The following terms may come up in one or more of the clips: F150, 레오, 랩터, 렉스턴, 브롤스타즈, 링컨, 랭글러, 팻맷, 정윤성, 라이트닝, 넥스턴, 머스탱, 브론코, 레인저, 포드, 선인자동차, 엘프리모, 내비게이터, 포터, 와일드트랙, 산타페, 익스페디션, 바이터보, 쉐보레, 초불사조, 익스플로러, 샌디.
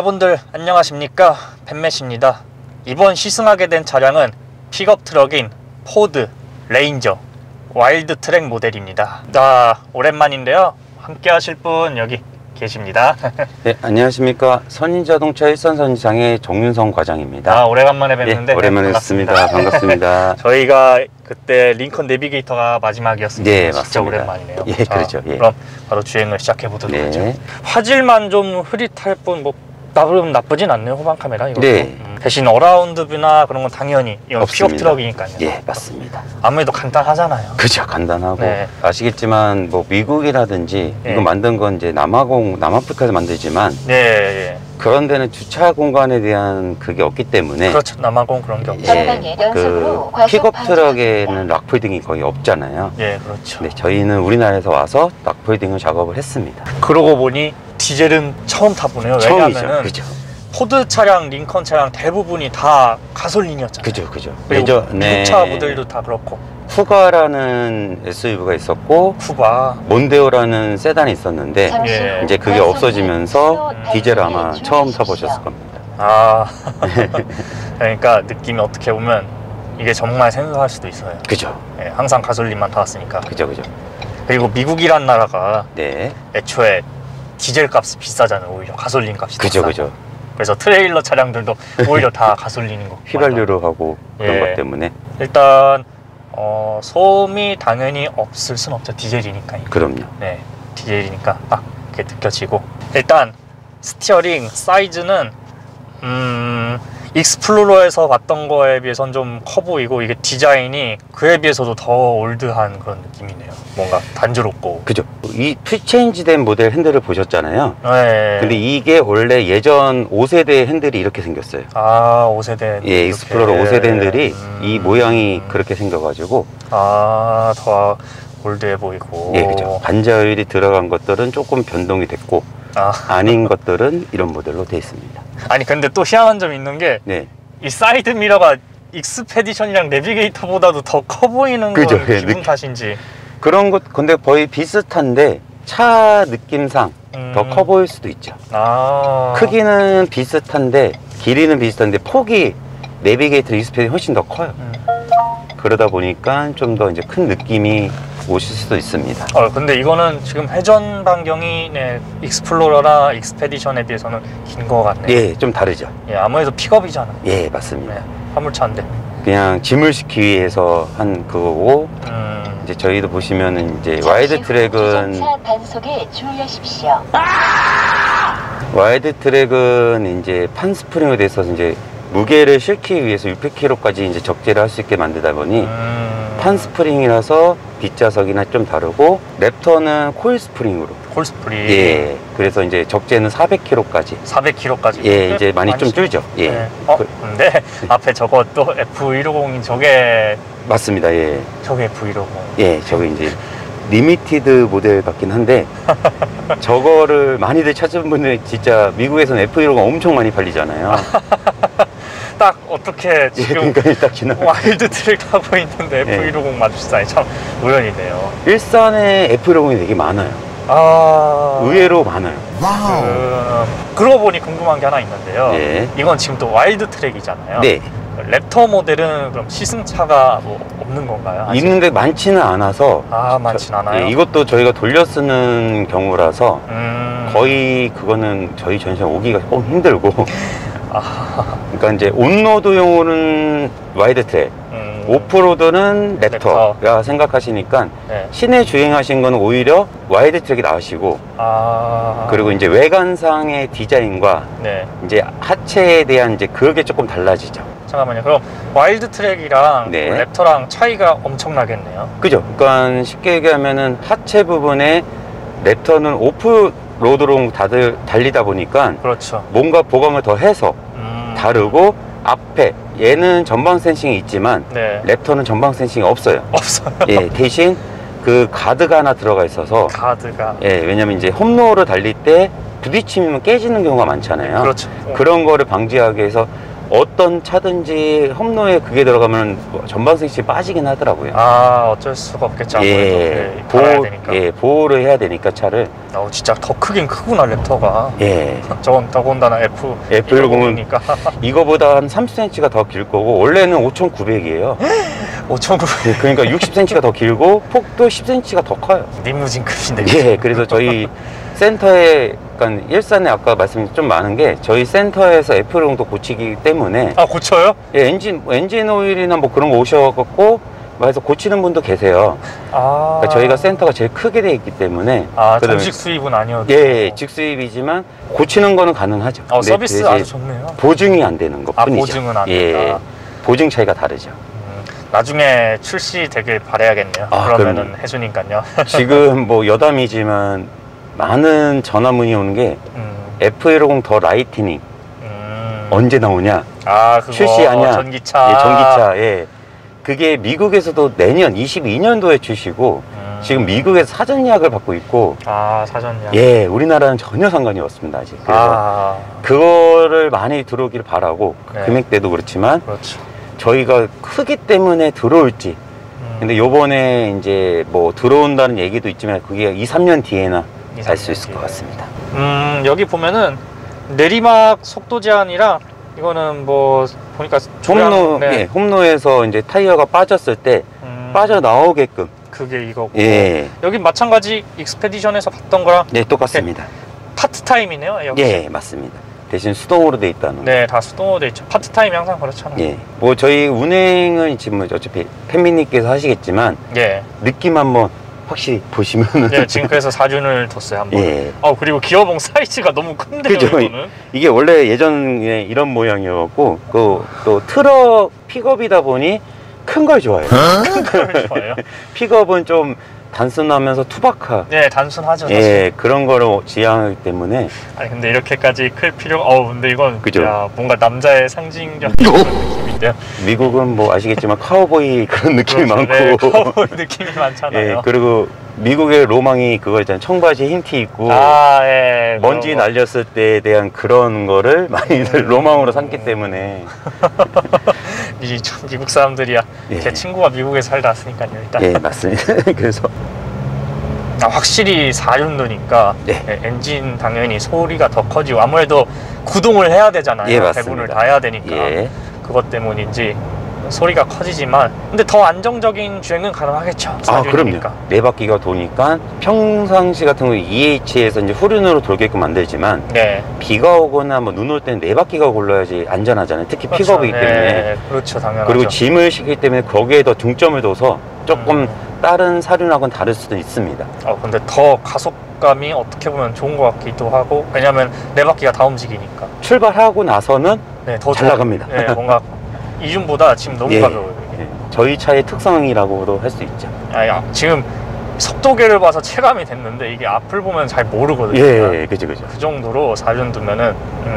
여러분들 안녕하십니까, 팻맷입니다. 이번 시승하게 된 차량은 픽업트럭인 포드 레인저 와일드트랙 모델입니다. 오랜만인데요, 함께 하실 분 여기 계십니다. 네, 안녕하십니까. 선인자동차 일산 선인장의 정윤성 과장입니다. 오래간만에 뵙는데. 예, 오랜만에 뵙습니다. 반갑습니다. 저희가 그때 링컨 내비게이터가 마지막이었습니다. 네, 맞습니다. 진짜 오랜만이네요. 예, 자, 그렇죠. 예. 그럼 바로 주행을 시작해 보도록 하죠. 네. 화질만 좀 흐릿할 뿐 나쁘진 않네요, 후방 카메라. 이거. 네. 대신 어라운드뷰나 그런 건 당연히 이건 픽업 트럭이니까요. 예, 맞습니다. 아무래도 간단하잖아요. 그죠, 간단하고. 네. 아시겠지만 뭐 미국이라든지 네. 이거 만든 건 이제 남아프리카에서 만들지만 네. 그런 데는 주차 공간에 대한 그게 없기 때문에. 그렇죠, 남아공 그런 게 없죠. 예, 그 픽업 트럭에는 락폴딩이 거의 없잖아요. 예, 그렇죠. 네, 저희는 우리나라에서 와서 락폴딩을 작업을 했습니다. 그러고 보니 디젤은 처음 타보네요. 왜냐하면은 포드 차량, 링컨 차량 대부분이 다 가솔린이었잖아요. 그죠. 레인저, 미국 차 모델도 다 그렇고. 쿠가라는 SUV가 있었고, 몬데오라는 세단이 있었는데 예. 이제 그게 없어지면서 디젤 아마 처음 타보셨을 겁니다. 그러니까 느낌이 어떻게 보면 이게 정말 생소할 수도 있어요. 그죠. 예, 항상 가솔린만 타왔으니까. 그죠. 그리고 미국이란 나라가 네. 애초에 디젤 값이 비싸잖아요. 오히려 가솔린 값이 비싸. 그죠. 그래서 트레일러 차량들도 오히려 다 가솔린인 거. 휘발유로 하고 그런 예. 것 때문에. 일단 소음이 당연히 없을 순 없죠. 디젤이니까. 그럼요. 네, 디젤이니까 딱 이렇게 느껴지고. 일단 스티어링 사이즈는 익스플로러에서 봤던 거에 비해선 좀 커 보이고, 이게 디자인이 그에 비해서도 더 올드한 그런 느낌이네요. 뭔가 단조롭고. 그죠. 이 프리체인지된 모델 핸들을 보셨잖아요. 네. 근데 이게 원래 예전 5세대 핸들이 이렇게 생겼어요. 5세대. 예, 익스플로러 5세대 핸들이 이 모양이 그렇게 생겨가지고. 더 올드해 보이고. 예, 그죠. 반자율이 들어간 것들은 조금 변동이 됐고. 아닌 것들은 이런 모델로 되어 있습니다. 아니, 근데 또 희한한 점이 있는 게 네. 이 사이드 미러가 익스페디션이랑 내비게이터보다도 더 커 보이는 건 기분 탓인지. 그런 것 근데 거의 비슷한데 차 느낌상 더 커 보일 수도 있죠. 크기는 비슷한데 길이는 비슷한데 폭이 내비게이터 익스페디션이 훨씬 더 커요. 그러다 보니까 좀 더 이제 큰 느낌이 오실 수도 있습니다. 근데 이거는 지금 회전 반경이 네, 익스플로러나 익스페디션에 비해서는 긴 것 같네요. 예, 좀 다르죠. 예, 아무래도 픽업이잖아요. 예, 맞습니다. 네, 화물차인데 그냥 짐을 싣기 위해서 한 그거고. 이제 저희도 보시면은 이제 와이드 트랙은 단속에 주의하십시오. 와이드 트랙은 이제 판스프링으로 돼서 이제 무게를 싣기 위해서 600kg까지 이제 적재를 할 수 있게 만들다 보니 판스프링이라서 빗좌석이나 좀 다르고, 랩터는 콜스프링으로. 콜스프링. 예. 그래서 이제 적재는 400kg까지. 400kg까지. 예, 이제 많이 좀 줄죠. 예. 네. 근데 앞에 저거 또 F150인 저게. 맞습니다. 예. 저게 F150. 예, 저게 이제 리미티드 모델 같긴 한데 저거를 많이들 찾은 분들, 진짜 미국에서는 F150가 엄청 많이 팔리잖아요. 딱 어떻게 지금 와일드 트랙 타고 있는데 F150 마주치다니 참 우연이네요. 일산에 F150이 되게 많아요. 의외로 많아요. 와우. 그러고 보니 궁금한 게 하나 있는데요. 네. 이건 지금 또 와일드 트랙이잖아요. 네. 랩터 모델은 그럼 시승차가 뭐 없는 건가요? 아직? 있는데 많지는 않아서. 많지는 않아요? 예, 이것도 저희가 돌려 쓰는 경우라서 거의 그거는 저희 전시장 오기가 조금 힘들고. 그러니까 이제 온로드용으로는 와이드 트랙, 오프로드는 랩터가 생각하시니까 네. 시내 주행하신 건 오히려 와이드 트랙이 나으시고, 그리고 이제 외관상의 디자인과 네. 이제 하체에 대한 이제 그게 조금 달라지죠. 잠깐만요. 그럼 와일드 트랙이랑 네. 랩터랑 차이가 엄청나겠네요. 그죠. 그러니까 쉽게 얘기하면은 하체 부분에 랩터는 오프로드로 다들 달리다 보니까 그렇죠. 뭔가 보강을 더 해서 다르고, 앞에 얘는 전방 센싱이 있지만 네. 랩터는 전방 센싱이 없어요. 예, 대신 그 가드가 하나 들어가 있어서. 가드가. 예, 왜냐면 이제 홈로우로 달릴 때 부딪히면 깨지는 경우가 많잖아요. 그렇죠. 그런 거를 방지하기 위해서 어떤 차든지 험로에 그게 들어가면 전방 스위치 빠지긴 하더라고요. 아, 어쩔 수가 없겠죠. 아무래도. 예, 보호를 해야 되니까 차를. 아, 진짜 더 크긴 크구나 랩터가. 예. 저건 더군다나 F150이니까 이거보다 한 30cm가 더 길 거고 원래는 5,900이에요. 5,900. 그러니까 60cm가 더 길고 폭도 10cm가 더 커요. 림무진급인데. 예, 그래서 저희 센터에 약간 일산에 아까 말씀이 좀 많은 게 저희 센터에서 F150도 고치기 때문에. 아, 고쳐요? 예, 엔진 오일이나 뭐 그런 거 오셔갖고 그래서 고치는 분도 계세요. 아. 그러니까 저희가 센터가 제일 크게 돼 있기 때문에. 아, 정식 수입은 아니어도. 예, 직수입이지만 고치는 거는 가능하죠. 어, 서비스 아주 좋네요. 보증이 안 되는 것뿐이죠. 아, 보증은 안 된다. 예, 보증 차이가 다르죠. 나중에 출시되길 바라야겠네요. 아, 그러면은 해주니까요. 지금 뭐 여담이지만 많은 전화문이 오는 게 F150 더 라이트닝 언제 나오냐? 아, 그거 출시하냐? 전기차. 예, 전기차. 예. 그게 미국에서도 내년 22년도에 출시고 지금 미국에서 사전 예약을 받고 있고. 아, 사전 예약. 예, 우리나라는 전혀 상관이 없습니다 아직. 그래서 아. 그거를 많이 들어오길 바라고. 네. 금액대도 그렇지만. 그렇죠. 저희가 크기 때문에 들어올지. 근데 요번에 이제 뭐 들어온다는 얘기도 있지만 그게 2, 3년 뒤에나 알 수 있을 것 같습니다. 여기 보면은 내리막 속도 제한이랑 이거는 뭐 보니까 홈로. 네. 예, 홈로에서 이제 타이어가 빠졌을 때 빠져나오게끔 그게 이거고. 예. 여기 마찬가지 익스페디션에서 봤던 거랑. 네, 똑같습니다. 파트 타임이네요 여기. 예, 맞습니다. 대신 수동으로 돼 있다는. 네, 다 수동으로 돼 있죠. 파트타임이 항상 그렇잖아요. 예. 뭐 저희 운행은 지금 어차피 팬미님께서 하시겠지만. 예. 느낌 한번 확실히 보시면은. 네, 지금 그래서 사준을 뒀어요 한번. 예. 아, 그리고 기어봉 사이즈가 너무 큰데요. 그죠? 이거는? 이게 원래 예전에 이런 모양이었고 또 트럭 픽업이다 보니 큰 걸 좋아해요. 큰 걸 좋아해요. 픽업은 좀 단순하면서 투박하. 네, 단순하죠. 사실. 예, 그런 거로 지향하기 때문에. 아니 근데 이렇게까지 클 필요가. 어우, 근데 이건. 그죠? 야, 뭔가 남자의 상징적인 그런 느낌인데요. 미국은 뭐 아시겠지만 카우보이 그런 느낌이. 그렇죠. 많고. 네, 카우보이 느낌이 많잖아요. 예, 그리고 미국의 로망이 그거 있잖아요. 청바지 흰 티 입고. 아, 예. 먼지 날렸을 때에 대한 그런 거를 많이들 로망으로 삼기 때문에. 이 미국 사람들이야. 예. 제 친구가 미국에 살다 왔으니까요 일단. 예, 맞습니다. 그래서 아, 확실히 4륜도니까. 예. 예, 엔진 당연히 소리가 더 커지고 아무래도 구동을 해야 되잖아요. 예, 맞습니다. 배분을 다 해야 되니까. 예. 그것 때문인지 소리가 커지지만 근데 더 안정적인 주행은 가능하겠죠. 4륜이니까. 아, 그럼요. 네 바퀴가 도니까 평상시 같은 경우 EH에서 이제 후륜으로 돌게끔 만들지만. 네. 비가 오거나 뭐 눈 올 때는 네 바퀴가 골라야지 안전하잖아요. 특히. 그렇죠. 픽업이기 때문에. 네. 그렇죠, 당연하죠. 그리고 짐을 싣기 때문에 거기에 더 중점을 둬서 조금 다른 사륜하고는 다를 수도 있습니다. 아, 근데 더 가속감이 어떻게 보면 좋은 것 같기도 하고 왜냐하면 네 바퀴가 다 움직이니까. 출발하고 나서는. 네, 더 잘 나갑니다. 네, 뭔가. 이준보다 지금 너무. 예. 가벼워요. 예. 저희 차의 특성이라고도 할 수 있죠. 아, 지금 속도계를 봐서 체감이 됐는데 이게 앞을 보면 잘 모르거든요. 예, 그죠. 그 정도로 4륜 두면은.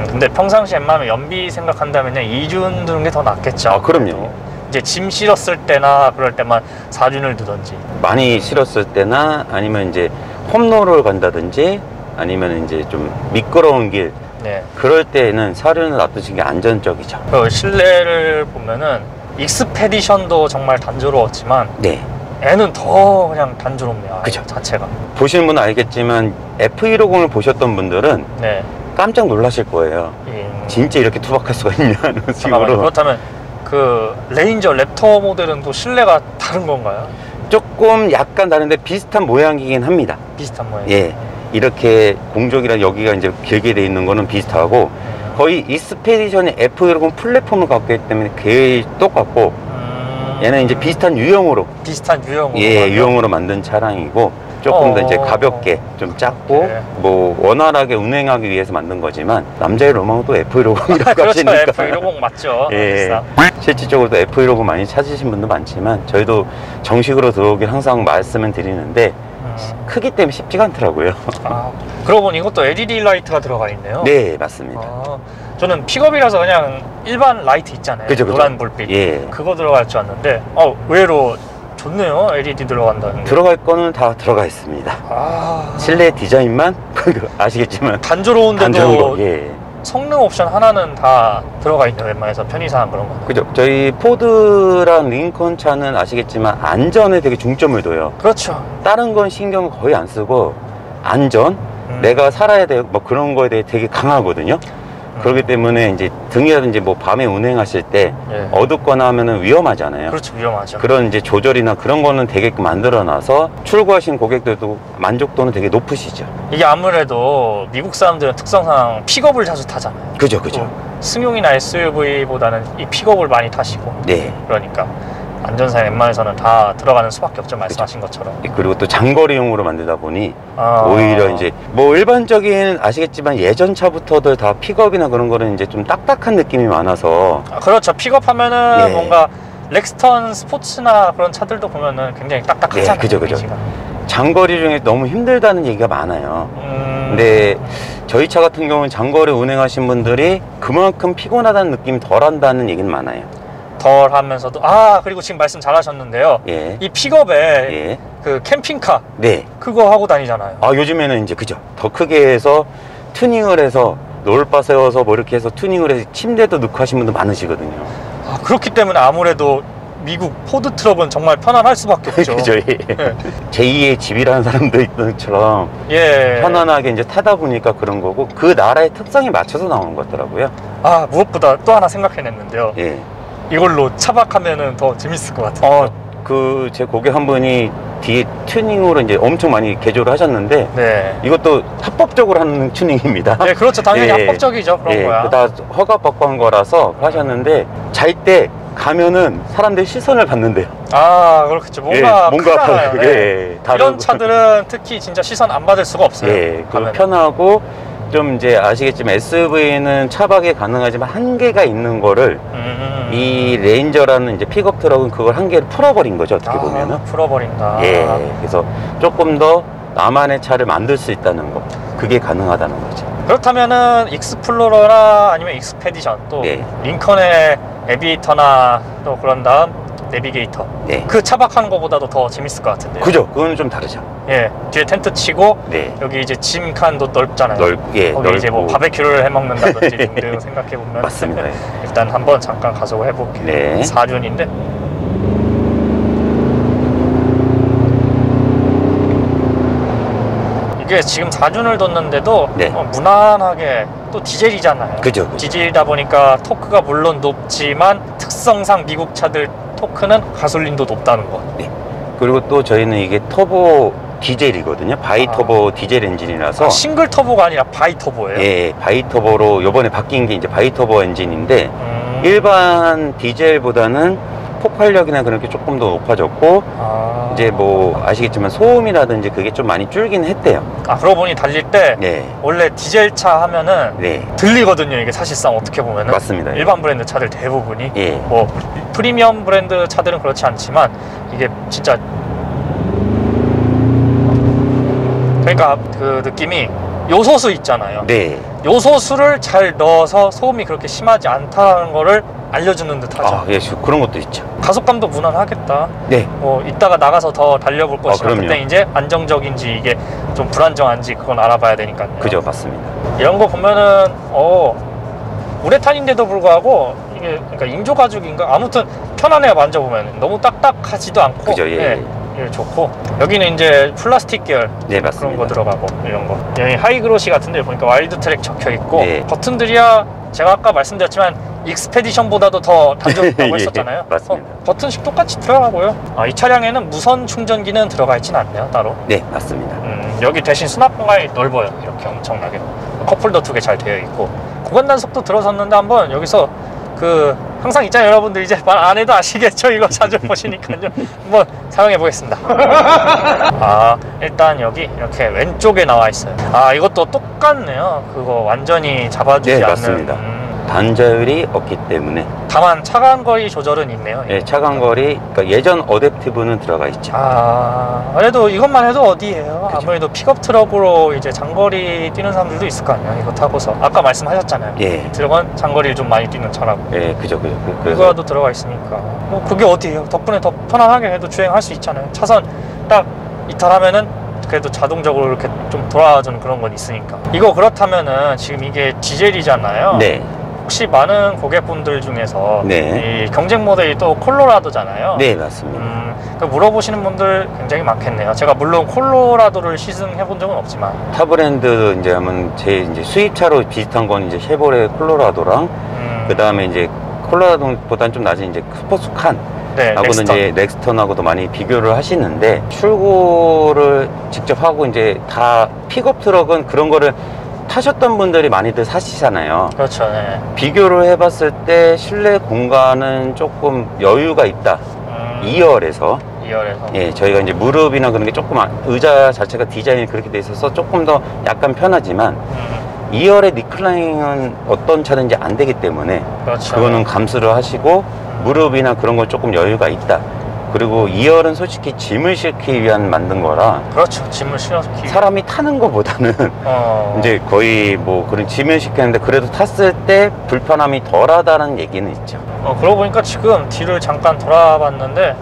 근데 평상시에 웬만하면 연비 생각한다면요 2륜 두는 게 더 낫겠죠. 아, 그럼요. 이제 짐 실었을 때나 그럴 때만 4륜을 두든지. 많이 실었을 때나 아니면 이제 홈로를 간다든지 아니면 이제 좀 미끄러운 길. 네. 그럴 때에는 사륜을 놔두시는 게 안전적이죠. 그 실내를 보면은 익스페디션도 정말 단조로웠지만. 네. 애는 더 그냥 단조롭네요. 그죠. 자체가. 보시는 분은 알겠지만 F150을 보셨던 분들은. 네. 깜짝 놀라실 거예요. 진짜 이렇게 투박할 수가 있냐는 식으로. 그렇다면 그 레인저 랩터 모델은 또 실내가 다른 건가요? 조금 약간 다른데 비슷한 모양이긴 합니다. 비슷한 모양. 예. 이렇게 공적이랑 여기가 이제 길게 돼 있는 거는 비슷하고 거의 익스페디션의 F150 플랫폼을 갖고 있기 때문에 거의 똑같고 얘는 이제 비슷한 유형으로. 예, 유형으로 만든 차량이고 조금 더 이제 가볍게 좀 작고. 네. 뭐 원활하게 운행하기 위해서 만든 거지만 남자의 로망은 또 F150이라고. 그렇죠, 하시니까. F150 맞죠. 예, 실질적으로도 F150 많이 찾으신 분도 많지만 저희도 정식으로 들어오길 항상 말씀을 드리는데 크기 때문에 쉽지가 않더라고요. 아, 그러고 보니 이것도 LED 라이트가 들어가 있네요. 네, 맞습니다. 아, 저는 픽업이라서 그냥 일반 라이트 있잖아요. 그죠. 노란 불빛. 예. 그거 들어갈 줄 알았는데 의외로 좋네요. LED 들어간다는. 들어갈 거는 다 들어가 있습니다. 아, 실내 디자인만 아시겠지만 단조로운데도. 예. 성능 옵션 하나는 다 들어가 있죠. 웬만해서 편의상 그런 거. 그죠. 저희 포드랑 링컨 차는 아시겠지만 안전에 되게 중점을 둬요. 그렇죠. 다른 건 신경을 거의 안 쓰고 안전, 내가 살아야 돼, 뭐 그런 거에 대해 되게 강하거든요. 그렇기 때문에 이제 등이라든지 뭐 밤에 운행하실 때 예. 어둡거나 하면은 위험하잖아요. 그렇죠, 위험하죠. 그런 이제 조절이나 그런 거는 되게끔 만들어놔서 출고하신 고객들도 만족도는 되게 높으시죠. 이게 아무래도 미국 사람들은 특성상 픽업을 자주 타잖아요. 그죠, 그죠. 승용이나 SUV보다는 이 픽업을 많이 타시고. 네. 그러니까 안전사양 웬만해서는 다 들어가는 수밖에 없죠, 말씀하신 것처럼. 그리고 또 장거리용으로 만들다 보니 오히려 이제 뭐 일반적인 아시겠지만 예전 차부터들 다 픽업이나 그런 거는 이제 좀 딱딱한 느낌이 많아서. 그렇죠. 픽업하면은 예. 뭔가 렉스턴 스포츠나 그런 차들도 보면은 굉장히 딱딱하잖아요. 예, 그죠, 그죠. 장거리 중에 너무 힘들다는 얘기가 많아요. 근데 저희 차 같은 경우는 장거리 운행하신 분들이 그만큼 피곤하다는 느낌이 덜한다는 얘기는 많아요. 덜 하면서도 그리고 지금 말씀 잘 하셨는데요. 예. 이 픽업에 예. 그 캠핑카 네. 그거 하고 다니잖아요. 요즘에는 이제 그죠. 더 크게 해서 튜닝을 해서 롤바 세워서 뭐 이렇게 해서 튜닝을 해서 침대도 넣고 하신 분도 많으시거든요. 그렇기 때문에 아무래도 미국 포드 트럭은 정말 편안할 수밖에 없죠. 그죠. 예. 예. 제2의 집이라는 사람도 있던 것처럼 예. 편안하게 이제 타다 보니까 그런 거고 그 나라의 특성에 맞춰서 나오는 것 같더라고요. 무엇보다 또 하나 생각해냈는데요. 예. 이걸로 차박하면은 더 재밌을 것 같아요. 그 제 고객 한 분이 뒤에 튜닝으로 이제 엄청 많이 개조를 하셨는데 네. 이것도 합법적으로 하는 튜닝입니다. 네, 그렇죠. 당연히 네. 합법적이죠. 그런 네. 거야. 다 허가받고 한 거라서 하셨는데 잘 때 가면은 사람들이 시선을 받는데요. 그렇겠죠. 뭔가 크잖아요. 그게 네. 이런 차들은 특히 진짜 시선 안 받을 수가 없어요. 네, 그리고 편하고 좀 이제 아시겠지만 SUV는 차박이 가능하지만 한계가 있는 거를 이 레인저라는 이제 픽업 트럭은 그걸 한계를 풀어버린 거죠. 어떻게 보면은 풀어버린다. 예, 그래서 조금 더 나만의 차를 만들 수 있다는 거, 그게 가능하다는 거죠. 그렇다면은 익스플로러나 아니면 익스페디션 또 네. 링컨의 내비게이터나 또 그런 다음 내비게이터 네. 그 차박하는 거보다도 더 재밌을 것 같은데요. 그죠, 그건 좀 다르죠. 예, 뒤에 텐트 치고 네. 여기 이제 짐 칸도 넓잖아요. 예, 거기 이제 뭐 바베큐를 해 먹는다든지 등등 생각해 보면 맞습니다. 일단 한번 잠깐 가서 해볼게요. 네. 사륜인데 이게 지금 4륜을 뒀는데도 네. 무난하게 또 디젤이잖아요. 그죠. 디젤이다 보니까 토크가 물론 높지만 특성상 미국 차들 토크는 가솔린도 높다는 것. 네. 그리고 또 저희는 이게 터보 디젤이거든요. 바이터보 디젤 엔진이라서 싱글 터보가 아니라 바이터보예요. 예, 바이터보로 요번에 바뀐 게 이제 바이터보 엔진인데 일반 디젤보다는 폭발력이나 그런 게 조금 더 높아졌고 이제 뭐 아시겠지만 소음이라든지 그게 좀 많이 줄긴 했대요. 그러고 보니 달릴 때 네. 원래 디젤차 하면은 네. 들리거든요. 이게 사실상 어떻게 보면은 맞습니다. 일반 브랜드 차들 대부분이 예. 뭐 프리미엄 브랜드 차들은 그렇지 않지만 이게 진짜 그러니까 그 느낌이 요소수 있잖아요. 네. 요소수를 잘 넣어서 소음이 그렇게 심하지 않다는 거를 알려주는 듯하죠. 예, 그런 것도 있죠. 가속감도 무난하겠다. 네. 이따가 나가서 더 달려볼 것이라 그때 이제 안정적인지 이게 좀 불안정한지 그건 알아봐야 되니까요. 그죠, 맞습니다. 이런 거 보면은 우레탄인데도 불구하고 이게 그러니까 인조 가죽인가 아무튼 편안해요. 만져보면 너무 딱딱하지도 않고. 그죠, 예. 예. 좋고 여기는 이제 플라스틱 계열 네, 그런 거 들어가고 이런 거 여기 하이그로시 같은데 보니까 와일드트랙 적혀 있고 네. 버튼들이야 제가 아까 말씀드렸지만 익스페디션보다도 더 단조롭다고 했었잖아요. 맞습니다. 버튼씩 똑같이 들어가고요. 이 차량에는 무선 충전기는 들어가 있진 않네요, 따로. 네, 맞습니다. 여기 대신 수납 공간이 넓어요. 이렇게 엄청나게 컵홀더 2개 잘 되어 있고 고관 단속도 들어섰는데 한번 여기서 항상 있잖아요. 여러분들 이제 말 안 해도 아시겠죠? 이거 자주 보시니까요. 한번 사용해 보겠습니다. 일단 여기 이렇게 왼쪽에 나와 있어요. 이것도 똑같네요. 그거 완전히 잡아주지 않는. 네, 맞습니다. 단자율이 없기 때문에. 다만 차간거리 조절은 있네요. 네, 차간거리. 그러니까 예전 어댑티브는 들어가 있죠. 그래도 이것만 해도 어디예요? 그죠. 아무래도 픽업 트럭으로 이제 장거리 뛰는 사람들도 있을 거 아니에요. 이거 타고서 아까 말씀하셨잖아요. 예. 드래곤 장거리를 좀 많이 뛰는 차라고. 예, 그죠. 그거도 들어가 있으니까. 그게 어디예요? 덕분에 더 편안하게 해도 주행할 수 있잖아요. 차선 딱 이탈하면은 어떻게 해도 자동적으로 이렇게 좀 돌아가는 그런 건 있으니까. 이거 그렇다면은 지금 이게 디젤이잖아요. 네. 혹시 많은 고객분들 중에서 네. 이 경쟁 모델이 또 콜로라도잖아요. 네, 맞습니다. 물어보시는 분들 굉장히 많겠네요. 제가 물론 콜로라도를 시승해 본 적은 없지만 타 브랜드 이제 하면 제 이제 수입차로 비슷한 건 이제 쉐보레 콜로라도랑 그 다음에 이제 콜로라도보다는 좀 낮은 이제 스포츠칸. 네, 하고는 넥스턴. 이제 렉스턴하고도 많이 비교를 하시는데 출고를 직접 하고 이제 다 픽업 트럭은 그런 거를 타셨던 분들이 많이들 사시잖아요. 그렇죠. 네. 비교를 해봤을 때 실내 공간은 조금 여유가 있다. 2열에서 예, 저희가 이제 무릎이나 그런 게 조금 의자 자체가 디자인이 그렇게 돼 있어서 조금 더 약간 편하지만 2열의 리클라이닝은 어떤 차든지 안 되기 때문에 그렇죠. 그거는 감수를 하시고 무릎이나 그런 건 조금 여유가 있다. 그리고 2열은 솔직히 짐을 싣기 위한 만든 거라. 그렇죠. 짐을 싣기. 사람이 타는 거보다는 이제 거의 뭐 그런 짐을 싣겠는데 그래도 탔을 때 불편함이 덜하다는 얘기는 있죠. 그러고 보니까 지금 뒤를 잠깐 돌아봤는데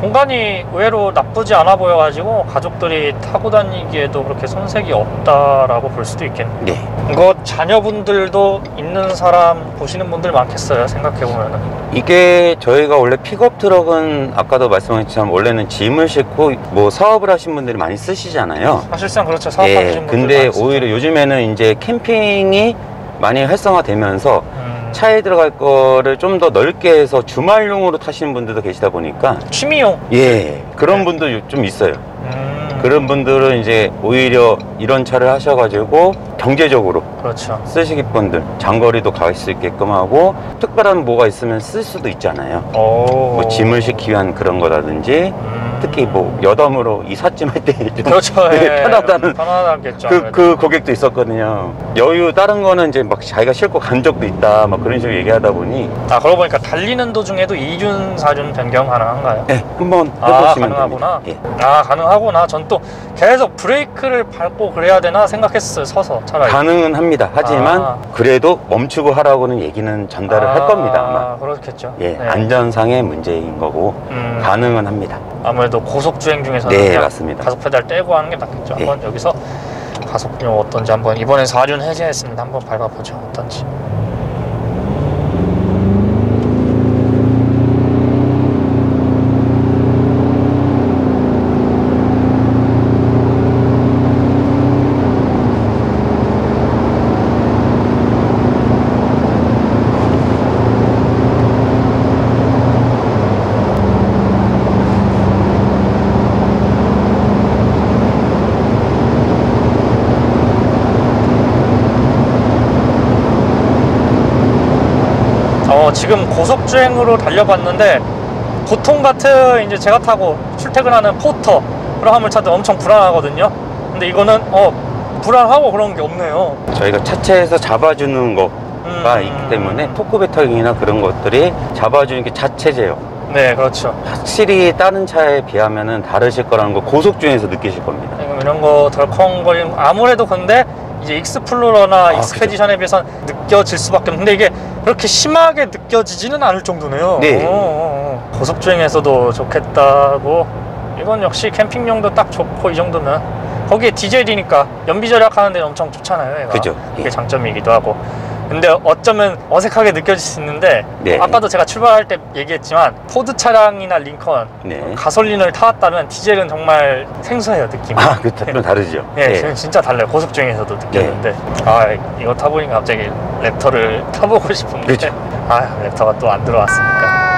공간이 의외로 나쁘지 않아 보여가지고 가족들이 타고 다니기에도 그렇게 손색이 없다라고 볼 수도 있겠네요. 네. 이거 자녀분들도 있는 사람 보시는 분들 많겠어요. 생각해보면은 이게 저희가 원래 픽업 트럭은 아까도 말씀하셨지만 원래는 짐을 싣고 뭐 사업을 하신 분들이 많이 쓰시잖아요. 사실상 그렇죠. 사업하시는 예, 분들 근데 오히려 요즘에는 이제 캠핑이 많이 활성화되면서 차에 들어갈 거를 좀 더 넓게 해서 주말용으로 타시는 분들도 계시다 보니까 취미용? 예, 그런 네. 분도 좀 있어요. 그런 분들은 이제 오히려 이런 차를 하셔가지고 경제적으로 그렇죠. 쓰시기 분들 장거리도 갈 수 있게끔 하고 특별한 뭐가 있으면 쓸 수도 있잖아요. 뭐 짐을 싣기 위한 그런 거라든지 특히 뭐 여담으로 이삿짐 할 때 그렇죠. 예, 편하다는 편하겠죠. 그 고객도 있었거든요. 여유 다른 거는 이제 막 자기가 싣고 간 적도 있다 막 그런 식으로 얘기하다 보니 그러고 보니까 달리는 도중에도 2륜 4륜 변경 가능한가요? 네 한번 해보시면 가능하구나. 예. 가능하구나. 전 또 계속 브레이크를 밟고 그래야 되나 생각했어요. 서서 차라리 가능은 합니다. 하지만 그래도 멈추고 하라고는 얘기는 전달을 할 겁니다. 아마 그렇겠죠. 예, 네. 안전상의 문제인 거고 가능은 합니다. 아무래도 고속주행 중에서는 네, 맞습니다. 가속 페달 떼고 하는 게 낫겠죠. 네. 한번 여기서 가속률 어떤지 한번 이번엔 4륜 해제했습니다. 한번 밟아보죠. 어떤지. 지금 고속주행으로 달려봤는데 보통 같은 이제 제가 타고 출퇴근하는 포터 그런 화물차들 엄청 불안하거든요. 근데 이거는 불안하고 그런 게 없네요. 저희가 차체에서 잡아주는 거가 있기 때문에 토크 배터링이나 그런 것들이 잡아주는 게 자체 제어. 네, 그렇죠. 확실히 다른 차에 비하면은 다르실 거라는 거 고속주행에서 느끼실 겁니다. 이런 거 덜컹거림 아무래도 근데 이제 익스플로러나 익스페디션에 비해서 느껴질 수밖에 없는데 이게 그렇게 심하게 느껴지지는 않을 정도네요. 네. 고속주행에서도 좋겠다고. 이건 역시 캠핑용도 딱 좋고 이 정도면 거기에 디젤이니까 연비 절약하는 데는 엄청 좋잖아요. 얘가. 그죠. 이게 예. 장점이기도 하고. 근데 어쩌면 어색하게 느껴질 수 있는데 네. 아까도 제가 출발할 때 얘기했지만 포드 차량이나 링컨 네. 가솔린을 타왔다면 디젤은 정말 생소해요 느낌이. 그렇죠. 좀 다르죠. 네, 네. 진짜 달라요. 고속주행에서도 느꼈는데 네. 이거 타보니까 갑자기 랩터를 타보고 싶은데 그렇죠. 랩터가 또 안 들어왔으니까.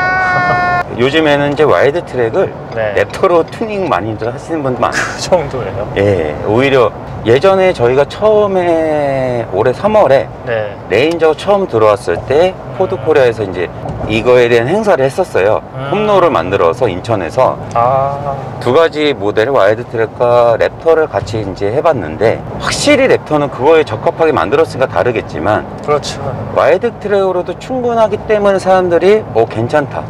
요즘에는 이제 와일드트랙을 네. 랩터로 튜닝 많이들 하시는 분도 많아요. 그 정도예요? 예, 오히려 예전에 저희가 처음에 올해 3월에 네. 레인저 처음 들어왔을 때 포드 코리아에서 이제 이거에 대한 행사를 했었어요. 홈로를 만들어서 인천에서 두 가지 모델의 와일드트랙과 랩터를 같이 이제 해봤는데 확실히 랩터는 그거에 적합하게 만들었으니까 다르겠지만 그렇죠. 와일드트랙으로도 충분하기 때문에 사람들이 괜찮다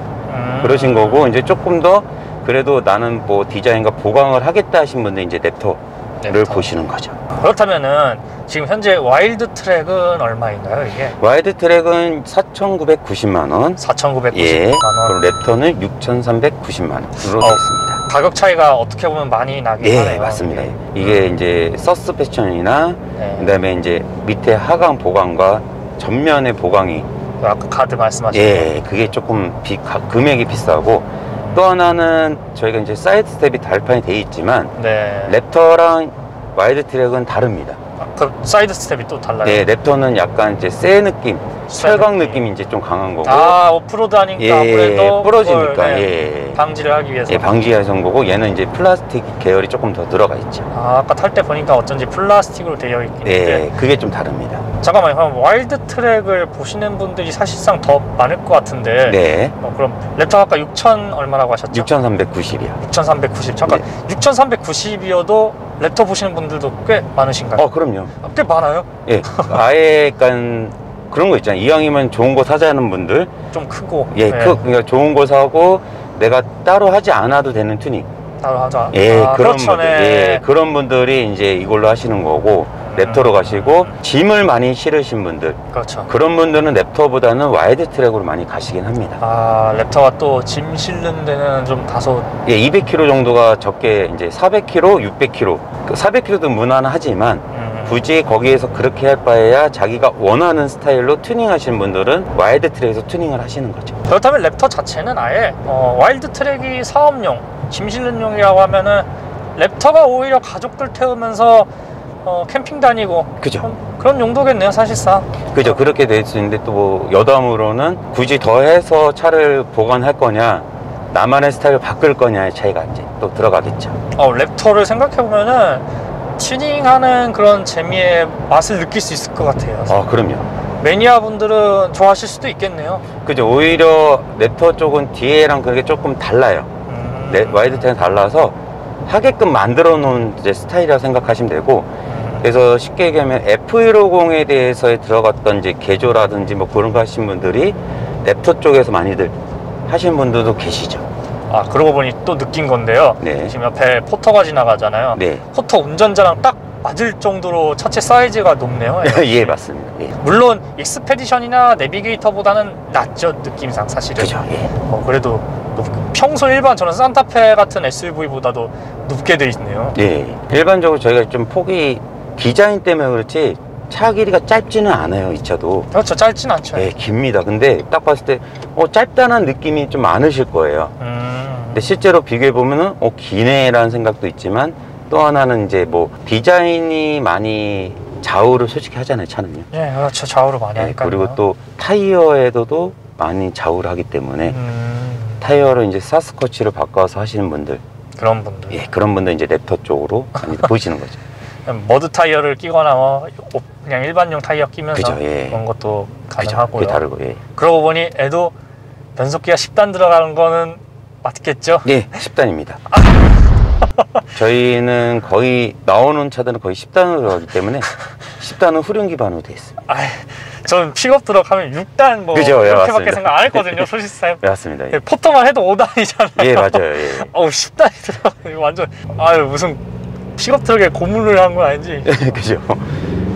그러신 거고 이제 조금 더 그래도 나는 뭐 디자인과 보강을 하겠다 하신 분들 이제 랩터를 보시는 거죠. 그렇다면은 지금 현재 와일드 트랙은 얼마인가요, 이게? 와일드 트랙은 4,990만 원. 4,990만 원. 예. 그럼 랩터는 6,390만 원으로 되어 있습니다. 가격 차이가 어떻게 보면 많이 나긴 하네요. 예, 맞습니다. 네. 이게 이제 서스펜션이나 네. 그다음에 이제 밑에 하강 보강과 전면의 보강이 아까 가드 말씀하신 예, 그게 조금 금액이 비싸고 또 하나는 저희가 이제 사이드 스텝이 달판이 돼 있지만 네. 랩터랑 와일드 트랙은 다릅니다. 아, 그 사이드 스텝이 또 달라요? 네, 랩터는 약간 이제 쇠 느낌, 철강 느낌이 이제 좀 강한 거고. 아, 오프로드 하니까 예, 아무래도 부러지니까 그걸, 네, 예. 방지를 하기 위해서. 예, 방지해서 온 거고 얘는 이제 플라스틱 계열이 조금 더 들어가 있죠. 아, 아까 탈 때 보니까 어쩐지 플라스틱으로 되어 있긴 한데. 네, 그게 좀 다릅니다. 잠깐만요, 그럼 와일드 트랙을 보시는 분들이 사실상 더 많을 것 같은데. 네. 그럼 랩터 아까 6,000 얼마라고 하셨죠? 6,390이요. 6,390. 잠깐, 네. 6,390이어도 랩터 보시는 분들도 꽤 많으신가요? 어, 그럼요. 꽤 많아요? 예. 아예 약간 그런 거 있잖아요. 이왕이면 좋은 거 사자는 분들. 좀 크고. 예, 예. 그러니까 좋은 거 사고 내가 따로 하지 않아도 되는 튜닝. 따로 하자. 예, 아, 그런 분들. 예, 그런 분들이 이제 이걸로 하시는 거고. 랩터로 가시고 짐을 많이 실으신 분들 그렇죠. 그런 분들은 랩터보다는 와이드 트랙으로 많이 가시긴 합니다. 아, 랩터가 또 짐 실는 데는 좀 다소 예, 200kg 정도가 적게 이제 400kg, 600kg 400kg도 무난하지만 굳이 거기에서 그렇게 할 바에야 자기가 원하는 스타일로 튜닝하시는 분들은 와일드 트랙에서 튜닝을 하시는 거죠. 그렇다면 랩터 자체는 아예 와일드 트랙이 사업용, 짐 실는 용이라고 하면은 랩터가 오히려 가족들 태우면서 캠핑 다니고 그죠. 그런 용도겠네요 사실상. 그죠. 그렇게 될 수 있는데 또 뭐 여담으로는 굳이 더해서 차를 보관할 거냐 나만의 스타일을 바꿀 거냐의 차이가 이제 또 들어가겠죠. 랩터를 생각해보면은 튜닝하는 그런 재미의 맛을 느낄 수 있을 것 같아요. 아, 그럼요. 매니아 분들은 좋아하실 수도 있겠네요. 그죠. 오히려 랩터 쪽은 DA랑 그게 조금 달라요. 와이드트랙은 달라서 하게끔 만들어 놓은 이제 스타일이라고 생각하시면 되고, 그래서 쉽게 얘기하면 F150에 대해서 들어갔던 이제 개조라든지 뭐 그런 거 하신 분들이 랩터 쪽에서 많이들 하신 분들도 계시죠. 아, 그러고 보니 또 느낀 건데요. 네. 지금 옆에 포터가 지나가잖아요. 네. 포터 운전자랑 딱 맞을 정도로 차체 사이즈가 높네요. 예, 맞습니다. 예. 물론 익스페디션이나 내비게이터보다는 낮죠, 느낌상 사실은. 그죠. 예. 그래도 평소 일반 저는 산타페 같은 SUV보다도 높게 돼 있네요. 예. 일반적으로 저희가 좀 폭이 디자인 때문에 그렇지 차 길이가 짧지는 않아요, 이 차도. 그렇죠, 짧진 않죠. 예, 깁니다. 근데 딱 봤을 때 짧다는 느낌이 좀 많으실 거예요. 근데 실제로 비교해 보면은 기네라는 생각도 있지만 또 하나는 이제 디자인이 많이 좌우를 솔직히 하잖아요, 차는요. 예, 그렇죠. 좌우로 많이 하니까. 예, 그리고 또 타이어에도 많이 좌우를 하기 때문에. 타이어로 이제 사스쿼치를 바꿔서 하시는 분들 그런 분들 예, 그런 분들 이제 랩터 쪽으로 많이 보시는 거죠. 머드 타이어를 끼거나 그냥 일반용 타이어 끼면서 그죠, 예. 그런 것도 가능하고요. 그게 다르고 예. 그러고 보니 애도 변속기가 10단 들어가는 거는 맞겠죠? 네, 예, 10단입니다. 저희는 거의 나오는 차들은 거의 10단으로 들어가기 때문에 10단은 후륜 기반으로 되어 있습니다. 저는 픽업 들어가면 6단 그렇죠, 예, 그렇게밖에 생각 안 했거든요 소시사에. 예, 맞습니다. 예. 포터만 해도 5단이잖아요. 예, 맞아요. 예. 10단이 들어가면 완전 무슨 픽업 트럭에 고문을 한 건 아닌지. 그죠.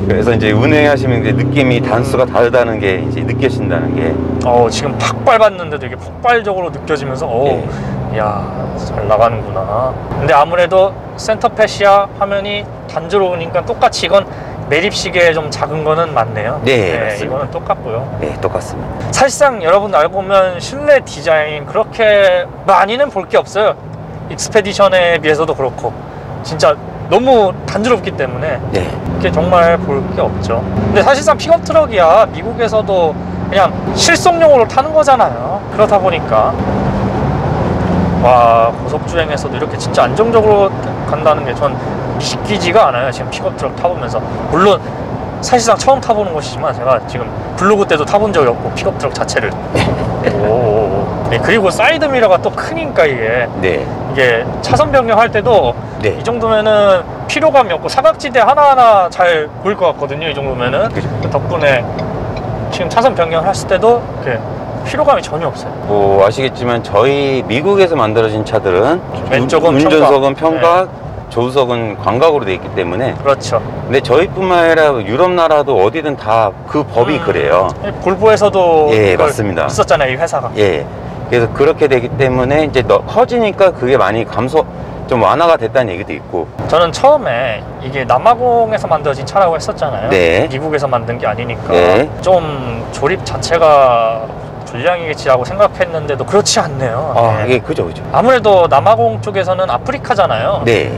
그래서 이제 운행하시면 이제 느낌이 단수가 다르다는 게 이제 느껴진다는 게. 지금 팍 밟았는데 되게 폭발적으로 느껴지면서 이야, 잘 나가는구나. 근데 아무래도 센터페 시야 화면이 단조로우니까 똑같이 이건 매립식에 좀 작은 거는 맞네요. 네, 네, 맞습니다. 이거는 똑같고요. 네, 똑같습니다. 사실상 여러분 알고 보면 실내 디자인 그렇게 많이는 볼 게 없어요. 익스페디션에 비해서도 그렇고 진짜 너무 단조롭기 때문에 네. 이렇게 정말 볼 게 없죠. 근데 사실상 픽업 트럭이야 미국에서도 그냥 실속용으로 타는 거잖아요. 그렇다 보니까 와, 고속주행에서도 이렇게 진짜 안정적으로 간다는 게 전 믿기지가 않아요. 지금 픽업트럭 타보면서. 물론 사실상 처음 타보는 것이지만 제가 지금 블로그 때도 타본 적이 없고 픽업트럭 자체를. 오. 네, 그리고 사이드 미러가 또 크니까 이게 네. 이게 차선 변경할 때도 네. 이 정도면은 피로감이 없고 사각지대 하나하나 잘 보일 것 같거든요. 이 정도면은. 그죠. 덕분에 지금 차선 변경을 했을 때도 이렇게 피로감이 전혀 없어요. 아시겠지만 저희 미국에서 만들어진 차들은 왼쪽은 운전석은 평각, 네. 조수석은 광각으로 되어 있기 때문에 그렇죠. 근데 저희뿐만 아니라 유럽 나라도 어디든 다 그 법이 그래요. 골보에서도 예, 맞습니다. 있었잖아요, 이 회사가. 예. 그래서 그렇게 되기 때문에 이제 커지니까 그게 많이 감소, 좀 완화가 됐다는 얘기도 있고. 저는 처음에 이게 남아공에서 만들어진 차라고 했었잖아요. 네. 미국에서 만든 게 아니니까. 네. 좀 조립 자체가 불량이겠지라고 생각했는데도 그렇지 않네요. 아, 네. 예, 그죠. 아무래도 남아공 쪽에서는 아프리카잖아요. 네.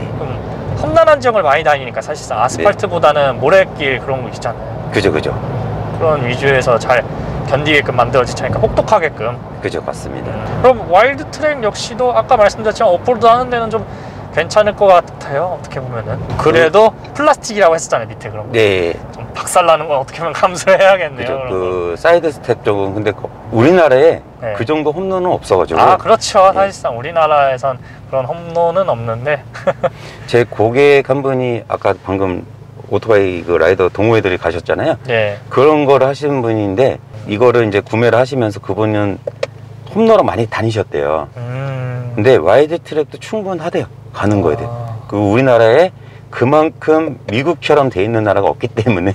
험난한 지역을 많이 다니니까 사실상 아스팔트보다는 네. 모래길 그런 거 있잖아요. 그죠. 그런 위주에서 잘 견디게끔 만들어진 차니까 혹독하게끔. 그죠, 맞습니다. 그럼 와일드트랙 역시도 아까 말씀드렸지만 오프로드 하는 데는 좀 괜찮을 것 같아요. 어떻게 보면은. 그래도 플라스틱이라고 했었잖아요, 밑에 그런 거. 네. 좀 박살나는 건 어떻게 보면 감수해야겠네요. 그죠, 그 사이드 스텝 쪽은. 근데 우리나라에 네. 그 정도 홈런은 없어가지고. 아, 그렇죠. 네. 사실상 우리나라에선 그런 홈런은 없는데. 제 고객 한 분이 아까 방금 오토바이 그 라이더 동호회들이 가셨잖아요. 네. 그런 걸 하시는 분인데 이거를 이제 구매를 하시면서 그분은 홈런을 많이 다니셨대요. 근데 와일드트랙도 충분하대요. 가는 거에 대해. 그 우리나라에 그만큼 미국처럼 돼 있는 나라가 없기 때문에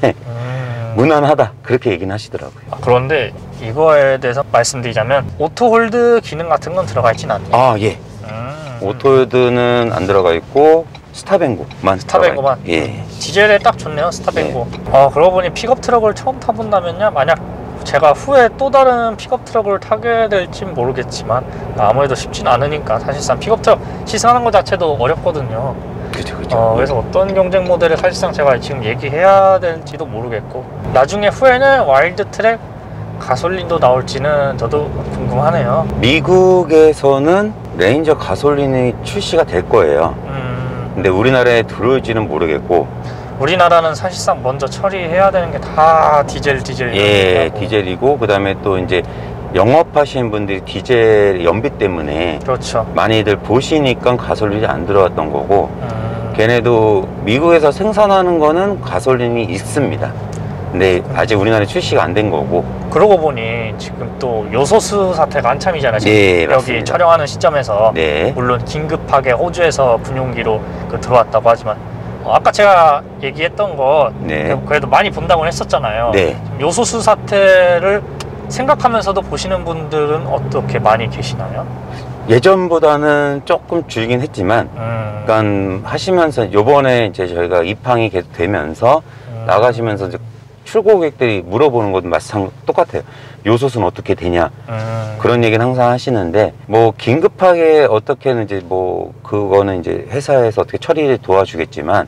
무난하다 그렇게 얘기는 하시더라고요. 아, 그런데 이거에 대해서 말씀드리자면 오토홀드 기능 같은 건 들어가 있진 않네요. 아, 예. 오토홀드는 안 들어가 있고 스탑앤고만. 스탑앤고만. 예. 디젤에 딱 좋네요. 스탑앤고. 예. 아, 그러고 보니 픽업트럭을 처음 타본다면요, 만약 제가 후에 또 다른 픽업트럭을 타게 될진 모르겠지만 아무래도 쉽진 않으니까 사실상 픽업트럭 시승하는 것 자체도 어렵거든요. 그렇죠. 그래서 어떤 경쟁 모델을 사실상 제가 지금 얘기해야 될지도 모르겠고, 나중에 후에는 와일드트랙 가솔린도 나올지는 저도 궁금하네요. 미국에서는 레인저 가솔린이 출시가 될 거예요. 근데 우리나라에 들어올지는 모르겠고, 우리나라는 사실상 먼저 처리해야 되는 게 다 디젤. 예, 디젤이고, 그 다음에 또 이제 영업하시는 분들이 디젤 연비 때문에. 그렇죠. 많이들 보시니까 가솔린이 안 들어왔던 거고, 걔네도 미국에서 생산하는 거는 가솔린이 있습니다. 근데 아직 우리나라에 출시가 안 된 거고. 그러고 보니 지금 또 요소수 사태가 한참이잖아요. 지금 네, 여기 맞습니다. 촬영하는 시점에서. 네. 물론 긴급하게 호주에서 군용기로 들어왔다고 하지만 아까 제가 얘기했던 거 네. 그래도 많이 본다고 했었잖아요. 네. 요소수 사태를 생각하면서도 보시는 분들은 어떻게 많이 계시나요? 예전보다는 조금 줄긴 했지만 그러니까 하시면서 요번에 이제 저희가 입항이 계속 되면서 나가시면서 이제 출고 고객들이 물어보는 것도 마찬가지 똑같아요. 요소수는 어떻게 되냐 그런 얘기는 항상 하시는데, 뭐 긴급하게 어떻게는 이제 뭐 그거는 이제 회사에서 어떻게 처리를 도와주겠지만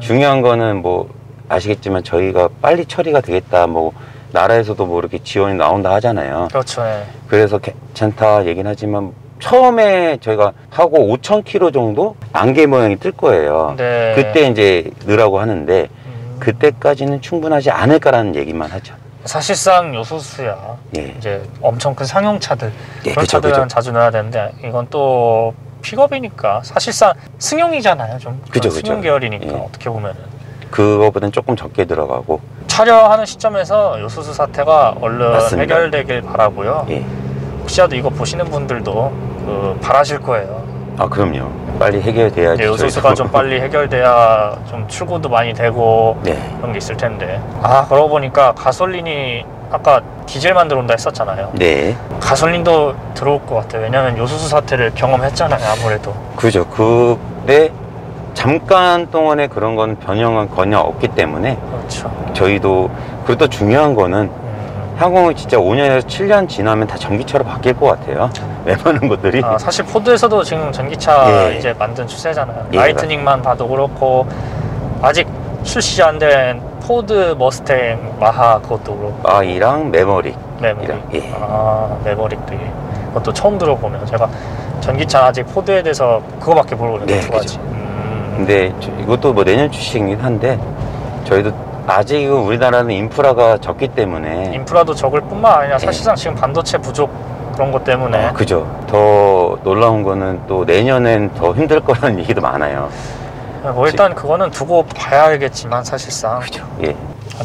중요한 거는 뭐 아시겠지만 저희가 빨리 처리가 되겠다, 뭐 나라에서도 뭐 이렇게 지원이 나온다 하잖아요. 그렇죠. 예. 그래서 괜찮다 얘기는 하지만 처음에 저희가 하고 5,000km 정도 안개 모양이 뜰 거예요. 네. 그때 이제 넣으라고 하는데 그때까지는 충분하지 않을까라는 얘기만 하죠. 사실상 요소수야. 예. 이제 엄청 큰 상용차들. 예, 그런 차들은 자주 넣어야 되는데 이건 또 픽업이니까 사실상 승용이잖아요. 좀 승용 계열이니까. 예. 어떻게 보면은 그거보다는 조금 적게 들어가고. 촬영하는 시점에서 요소수 사태가 얼른 맞습니다. 해결되길 바라고요. 예. 혹시라도 이거 보시는 분들도 바라실 거예요. 아, 그럼요. 빨리 해결돼야지. 네, 요소수가 좀 빨리 해결돼야 좀 출고도 많이 되고. 네. 그런 게 있을 텐데. 아, 그러고 보니까 가솔린이 아까 디젤만 들어온다 했었잖아요. 네. 가솔린도 들어올 것 같아요. 왜냐면 요소수 사태를 경험했잖아요, 아무래도. 그죠. 근데 잠깐 동안에 그런 건 변형은 전혀 없기 때문에. 그렇죠. 저희도 그리고 또 중요한 거는 항공이 진짜 5년에서 7년 지나면 다 전기차로 바뀔 것 같아요. 웬만한 것들이. 아, 사실 포드에서도 지금 전기차 예. 이제 만든 추세잖아요. 예, 라이트닝만 봐도 그렇고, 아직 출시 안 된 포드, 머스탱, 마하 그것도 그렇고. 아, 이랑 메모릭. 예. 아, 메모릭도 예. 그것도 처음 들어보면 제가 전기차 아직 포드에 대해서 그거밖에 모르거든요. 네, 그렇죠. 근데 이것도 뭐 내년 출시이긴 한데 저희도. 아직은 우리나라는 인프라가 적기 때문에. 인프라도 적을 뿐만 아니라 사실상 네. 지금 반도체 부족 그런 것 때문에. 그죠. 더 놀라운 거는 또 내년엔 더 힘들 거라는 얘기도 많아요. 뭐 일단 그거는 두고 봐야겠지만 사실상. 그죠. 예.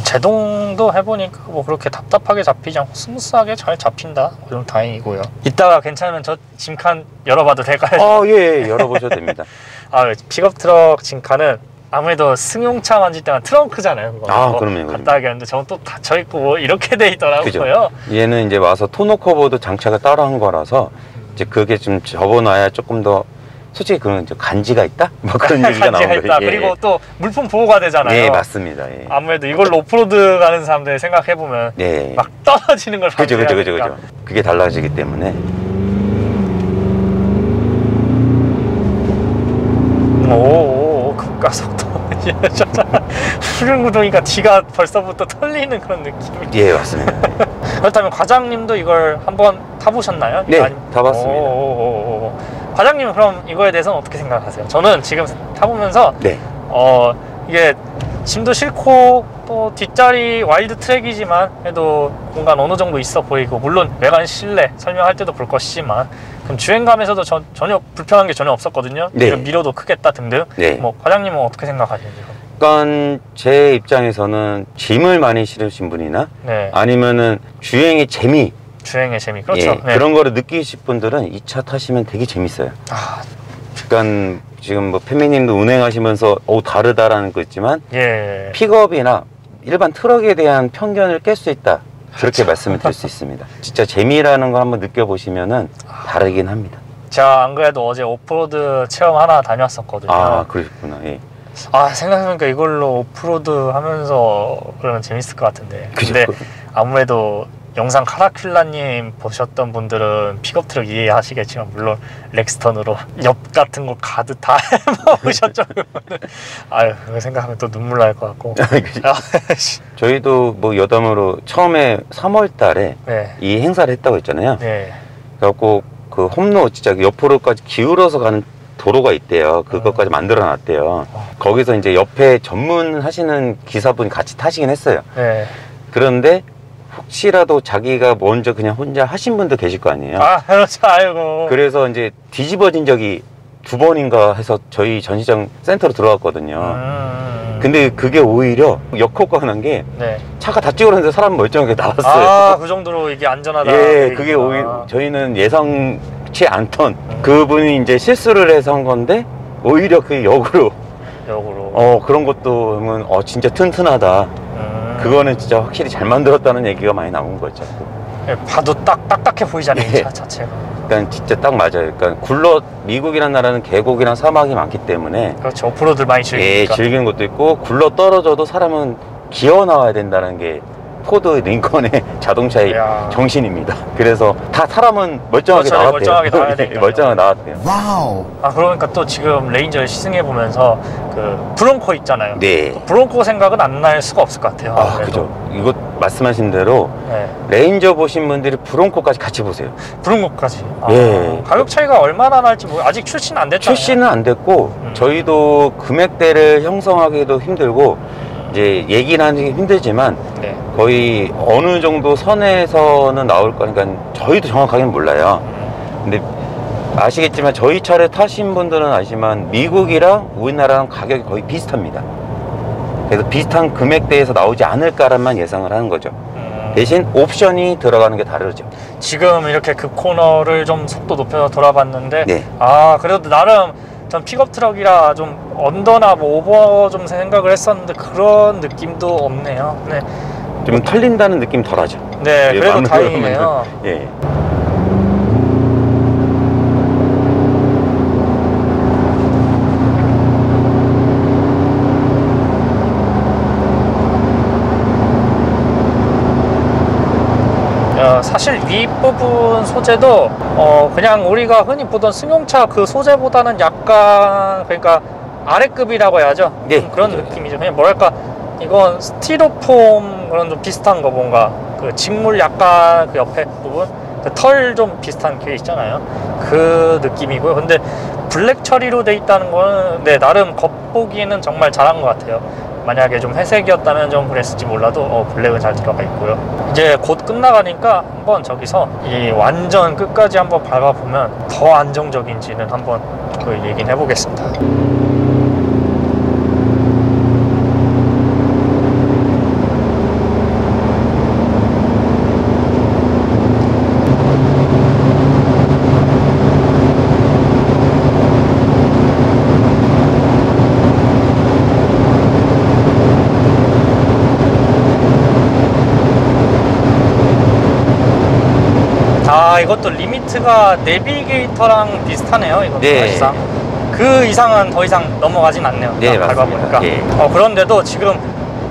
제동도 해보니까 뭐 그렇게 답답하게 잡히지 않고 스무스하게 잘 잡힌다. 그럼 다행이고요. 이따가 괜찮으면 저 짐칸 열어봐도 될까요? 아, 예, 열어보셔도 됩니다. 아, 픽업트럭 짐칸은 아무래도 승용차 만질 때만 트렁크잖아요. 그거. 아, 그럼요. 갖다 하겠는데 저건 또 닫혀있고 뭐 이렇게 돼 있더라고요. 그죠. 얘는 이제 와서 톤오커버도 장착을 따로 한 거라서 이제 그게 좀 접어놔야 조금 더 솔직히 그런 간지가 있다? 뭐 그런 얘기가 나오는 거예요. 예. 그리고 또 물품 보호가 되잖아요. 네, 예, 맞습니다. 예. 아무래도 이걸로 오프로드 가는 사람들 생각해보면 예. 막 떨어지는 걸 방지해야 되니까. 그죠. 그게 달라지기 때문에. 오, 급가속도. 푸른 구동이니까 뒤가 벌써부터 털리는 그런 느낌. 예, 맞습니다. 그렇다면 과장님도 이걸 한번 타보셨나요? 네, 타봤습니다. 과장님은 그럼 이거에 대해서는 어떻게 생각하세요? 저는 지금 타보면서 네. 이게 짐도 싫고 또 뒷자리 와일드 트랙이지만 그래도 공간 어느 정도 있어 보이고, 물론 외관 실내 설명할 때도 볼 것이지만 그럼 주행감에서도 전혀 불편한 게 전혀 없었거든요. 네. 미러도 크겠다 등등. 네. 뭐 과장님은 어떻게 생각하시는지. 약간 제 입장에서는 짐을 많이 실으신 분이나 네. 아니면은 주행의 재미 그렇죠. 예, 네. 그런 거를 느끼실 분들은 이 차 타시면 되게 재밌어요. 아, 약간 지금 뭐 팻맷님도 운행하시면서 다르다라는 거 있지만 예. 픽업이나 일반 트럭에 대한 편견을 깰 수 있다. 그렇게 말씀을 드릴 수 있습니다. 진짜 재미라는 거 한번 느껴보시면은 다르긴 합니다. 제가 안 그래도 어제 오프로드 체험 하나 다녀왔었거든요. 아, 그러셨구나. 예. 아, 생각해보니까 이걸로 오프로드 하면서 그러면 재밌을 것 같은데. 그죠? 근데 아무래도 영상 카라큘라님 보셨던 분들은 픽업트럭 이해하시겠지만 물론 렉스턴으로 옆 같은 거 가득 다 해먹으셨죠. 아유, 그거 생각하면 또 눈물 날 것 같고. 저희도 뭐 여담으로 처음에 3월 달에 네. 이 행사를 했다고 했잖아요. 네. 그래갖고 그 홈로 진짜 옆으로까지 기울어서 가는 도로가 있대요. 그것까지 만들어 놨대요. 거기서 이제 옆에 전문하시는 기사분이 같이 타시긴 했어요. 네. 그런데 혹시라도 자기가 먼저 그냥 혼자 하신 분도 계실 거 아니에요. 아, 그렇죠. 아이고. 그래서 이제 뒤집어진 적이 2번인가 해서 저희 전시장 센터로 들어갔거든요. 근데 그게 오히려 역효과가 난 게 네. 차가 다 찌그러는데 사람 멀쩡하게 나왔어요. 아, 그 정도로 이게 안전하다. 예, 그게 오히려 저희는 예상치 않던 그분이 이제 실수를 해서 한 건데 오히려 그 역으로. 그런 것도 보면 진짜 튼튼하다. 그거는 진짜 확실히 잘 만들었다는 얘기가 많이 나온 거죠. 예, 봐도 딱딱해 보이잖아요. 예. 차 자체가. 그러니까 진짜 딱 맞아요. 그러니까 미국이라는 나라는 계곡이랑 사막이 많기 때문에. 그렇죠. 오프로드를 많이 즐기니까. 예, 즐기는 것도 있고 굴러 떨어져도 사람은 기어 나와야 된다는 게 포드 링컨의 자동차의 이야. 정신입니다. 그래서 다 사람은 멀쩡하게 나왔대요. 멀쩡하게 나왔대요. 와우. 아, 그러니까 또 지금 레인저를 시승해 보면서 그 브론코 있잖아요. 네. 브론코 생각은 안 날 수가 없을 것 같아요. 아, 그죠. 이거 말씀하신 대로 네. 레인저 보신 분들이 브론코까지 같이 보세요. 브론코까지. 아, 예. 가격 차이가 얼마나 날지 아직 출시는 안 됐잖아요. 출시는 안 됐고 저희도 금액대를 형성하기도 힘들고. 이제 얘기는 하기 힘들지만 네. 거의 어느 정도 선에서는 나올 거니까 저희도 정확하게는 몰라요. 근데 아시겠지만 저희 차를 타신 분들은 아시지만 미국이랑 우리나라랑 가격이 거의 비슷합니다. 그래서 비슷한 금액대에서 나오지 않을까란만 예상을 하는 거죠. 대신 옵션이 들어가는 게 다르죠. 지금 이렇게 그 코너를 좀 속도 높여서 돌아봤는데 네. 아, 그래도 나름 전 픽업트럭이라 좀 언더나 뭐 오버 좀 생각을 했었는데 그런 느낌도 없네요. 네. 좀 털린다는 느낌 덜 하죠. 네, 그래도 다행이네요. 예. 사실 윗부분 소재도 그냥 우리가 흔히 보던 승용차 그 소재보다는 약간 그러니까 아래급이라고 해야죠. 네, 그런 그렇죠. 느낌이죠. 그냥 뭐랄까 이건 스티로폼 그런 좀 비슷한 거 뭔가 그 직물 약간 그 옆에 부분 그 털 좀 비슷한 게 있잖아요. 그 느낌이고요. 근데 블랙 처리로 돼 있다는 거는 네, 나름 겉보기는 정말 잘한 것 같아요. 만약에 좀 회색이었다면 좀 그랬을지 몰라도 블랙은 잘 들어가 있고요. 이제 곧 끝나가니까 한번 저기서 이 완전 끝까지 한번 밟아보면 더 안정적인지는 한번 그 얘기는 해보겠습니다. 이것도 리미트가 내비게이터랑 비슷하네요. 이거 네. 사실상 그 이상은 더 이상 넘어가진 않네요. 네, 밟아보니까. 네. 그런데도 지금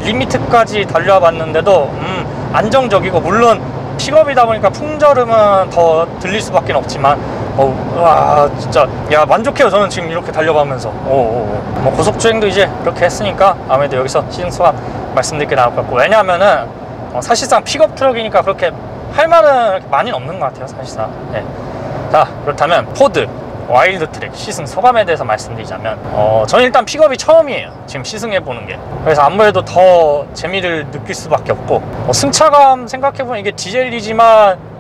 리미트까지 달려봤는데도 안정적이고, 물론 픽업이다 보니까 풍절음은 더 들릴 수밖에 없지만 와 진짜 야 만족해요. 저는 지금 이렇게 달려가면서 뭐 고속주행도 이제 이렇게 했으니까 아무래도 여기서 시승 소감 말씀드릴 게 나올 것 같고, 왜냐하면은 사실상 픽업 트럭이니까 그렇게 할 말은 많이 없는 것 같아요 사실상. 네. 자, 그렇다면 포드 와일드트랙 시승 소감에 대해서 말씀드리자면 저는 일단 픽업이 처음이에요 지금 시승해보는 게. 그래서 아무래도 더 재미를 느낄 수밖에 없고, 승차감 생각해보면 이게 디젤이지만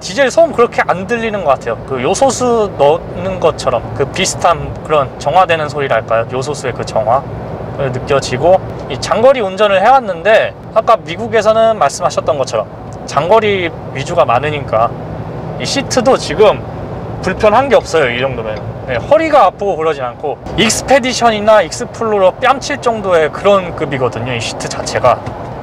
디젤 소음 그렇게 안 들리는 것 같아요. 그 요소수 넣는 것처럼 그 비슷한 그런 정화되는 소리랄까요, 요소수의 그 정화 느껴지고, 이 장거리 운전을 해왔는데 아까 미국에서는 말씀하셨던 것처럼 장거리 위주가 많으니까 이 시트도 지금 불편한 게 없어요 이 정도면. 네, 허리가 아프고 그러진 않고 익스페디션이나 익스플로러 뺨칠 정도의 그런 급이거든요 이 시트 자체가.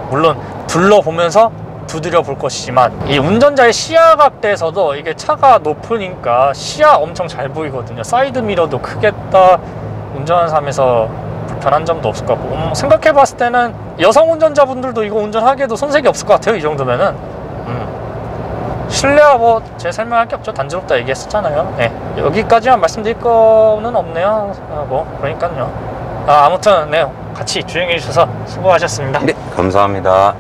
물론 둘러보면서 두드려 볼 것이지만 이 운전자의 시야각대에서도 이게 차가 높으니까 시야 엄청 잘 보이거든요. 사이드미러도 크겠다. 운전하는 사람에서 불편한 점도 없을 것 같고, 생각해봤을 때는 여성 운전자분들도 이거 운전하기에도 손색이 없을 것 같아요 이 정도면은. 실내야 뭐 제 설명할 게 없죠. 단조롭다 얘기했었잖아요. 네. 여기까지만 말씀드릴 거는 없네요. 그러니까요. 아무튼 네, 같이 주행해 주셔서 수고하셨습니다. 네, 감사합니다.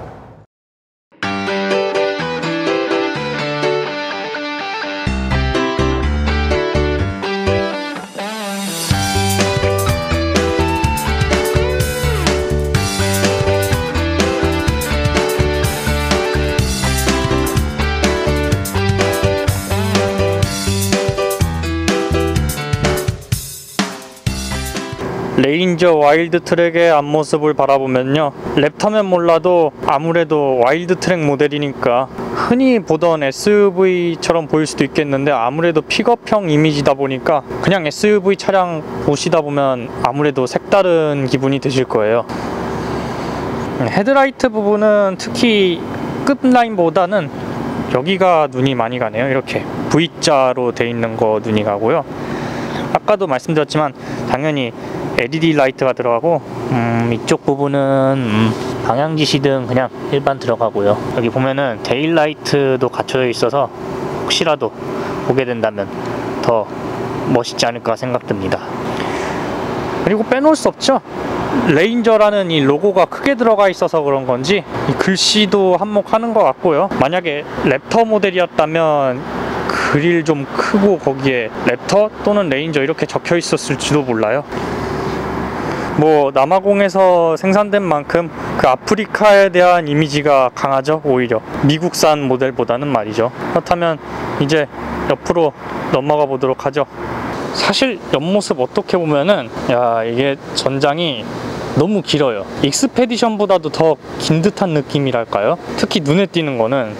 레인저 와일드트랙의 앞모습을 바라보면요, 랩터면 몰라도 아무래도 와일드트랙 모델이니까 흔히 보던 SUV처럼 보일 수도 있겠는데, 아무래도 픽업형 이미지다 보니까 그냥 SUV 차량 보시다 보면 아무래도 색다른 기분이 드실 거예요. 헤드라이트 부분은 특히 끝라인보다는 여기가 눈이 많이 가네요. 이렇게 V자로 돼 있는 거 눈이 가고요. 아까도 말씀드렸지만 당연히 LED 라이트가 들어가고, 이쪽 부분은 방향지시등 그냥 일반 들어가고요. 여기 보면은 데일라이트도 갖춰져 있어서 혹시라도 보게 된다면 더 멋있지 않을까 생각됩니다. 그리고 빼놓을 수 없죠. 레인저라는 이 로고가 크게 들어가 있어서 그런 건지 이 글씨도 한몫하는 것 같고요. 만약에 랩터 모델이었다면 그릴 좀 크고 거기에 랩터 또는 레인저 이렇게 적혀 있었을지도 몰라요. 뭐 남아공에서 생산된 만큼 그 아프리카에 대한 이미지가 강하죠. 오히려 미국산 모델보다는 말이죠. 그렇다면 이제 옆으로 넘어가 보도록 하죠. 사실 옆모습 어떻게 보면은 야 이게 전장이 너무 길어요. 익스페디션보다도 더 긴 듯한 느낌이랄까요. 특히 눈에 띄는 거는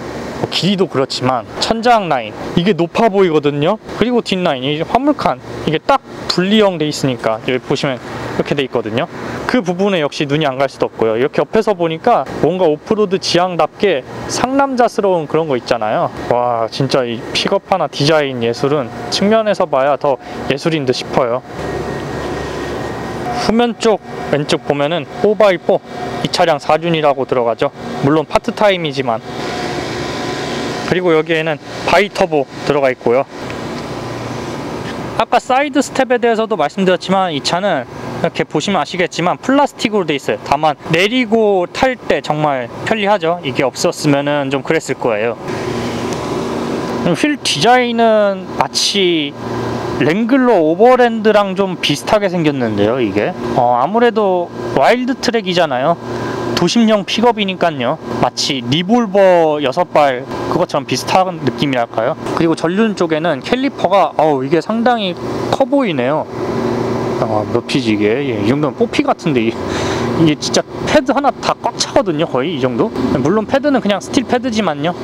길이도 그렇지만 천장 라인 이게 높아 보이거든요. 그리고 뒷라인 이 화물칸 이게 딱 분리형 돼 있으니까 여기 보시면 이렇게 돼 있거든요. 그 부분에 역시 눈이 안 갈 수도 없고요. 이렇게 옆에서 보니까 뭔가 오프로드 지향답게 상남자스러운 그런 거 있잖아요. 와 진짜 이 픽업 하나 디자인 예술은 측면에서 봐야 더 예술인 듯 싶어요. 후면 쪽 왼쪽 보면은 4x4 이 차량 4륜이라고 들어가죠. 물론 파트타임이지만. 그리고 여기에는 바이터보 들어가 있고요. 아까 사이드 스텝에 대해서도 말씀드렸지만 이 차는 이렇게 보시면 아시겠지만 플라스틱으로 돼 있어요. 다만 내리고 탈 때 정말 편리하죠. 이게 없었으면 좀 그랬을 거예요. 휠 디자인은 마치 랭글러 오버랜드랑 좀 비슷하게 생겼는데요. 이게 아무래도 와일드 트랙이잖아요. 도심형 픽업이니까요. 마치 리볼버 6발 그것처럼 비슷한 느낌이랄까요. 그리고 전륜 쪽에는 캘리퍼가 이게 상당히 커 보이네요. 몇 피지 이게? 예, 이 정도면 뽀피 같은데 이게 진짜 패드 하나 다 꽉 차거든요 거의 이 정도? 물론 패드는 그냥 스틸 패드지만요.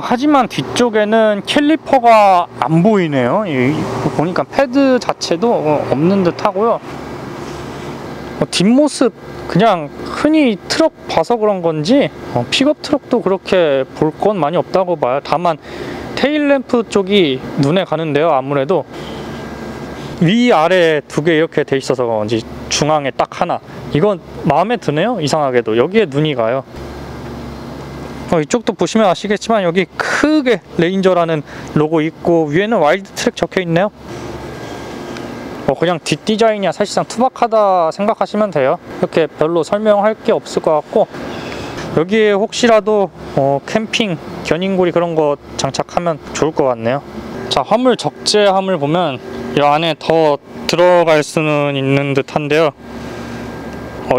하지만 뒤쪽에는 캘리퍼가 안 보이네요. 보니까 패드 자체도 없는 듯 하고요. 뒷모습 그냥 흔히 트럭 봐서 그런 건지 픽업 트럭도 그렇게 볼 건 많이 없다고 봐요. 다만 테일램프 쪽이 눈에 가는데요. 아무래도 위아래 두 개 이렇게 돼 있어서 그런지 중앙에 딱 하나, 이건 마음에 드네요. 이상하게도 여기에 눈이 가요. 이쪽도 보시면 아시겠지만 여기 크게 레인저라는 로고 있고 위에는 와일드트랙 적혀 있네요. 그냥 뒷 디자인이야 사실상 투박하다 생각하시면 돼요. 이렇게 별로 설명할 게 없을 것 같고, 여기에 혹시라도 캠핑 견인고리 그런 거 장착하면 좋을 것 같네요. 자, 화물 적재함을 보면 이 안에 더 들어갈 수는 있는 듯 한데요.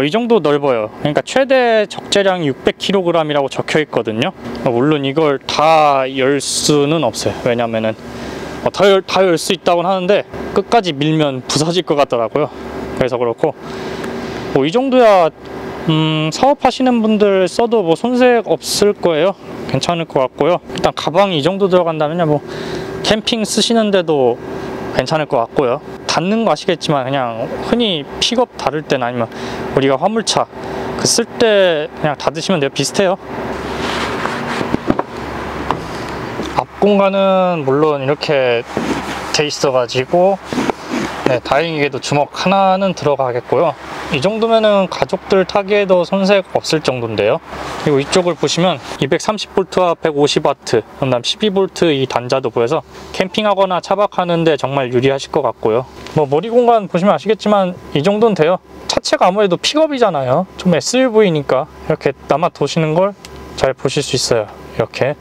이 정도 넓어요. 그러니까 최대 적재량이 600kg 이라고 적혀 있거든요. 물론 이걸 다 열 수는 없어요. 왜냐면은 다 열 수 있다고는 하는데 끝까지 밀면 부서질 것 같더라고요. 그래서 그렇고 이 정도야 사업하시는 분들 써도 손색 없을 거예요. 괜찮을 것 같고요. 일단 가방이 이 정도 들어간다면 캠핑 쓰시는데도 괜찮을 것 같고요. 닿는 거 아시겠지만 그냥 흔히 픽업 다룰 때나 아니면 우리가 화물차 쓸 때 그냥 닫으시면 돼요. 비슷해요. 앞 공간은 물론 이렇게 돼 있어가지고 다행히게도 주먹 하나는 들어가겠고요. 이 정도면은 가족들 타기에도 손색 없을 정도인데요. 그리고 이쪽을 보시면 230V와 150W, 그다음 12V 이 단자도 보여서 캠핑하거나 차박하는데 정말 유리하실 것 같고요. 머리 공간 보시면 아시겠지만 이 정도는 돼요. 차체가 아무래도 픽업이잖아요. 좀 SUV니까 이렇게 남아 도시는 걸 잘 보실 수 있어요. 이렇게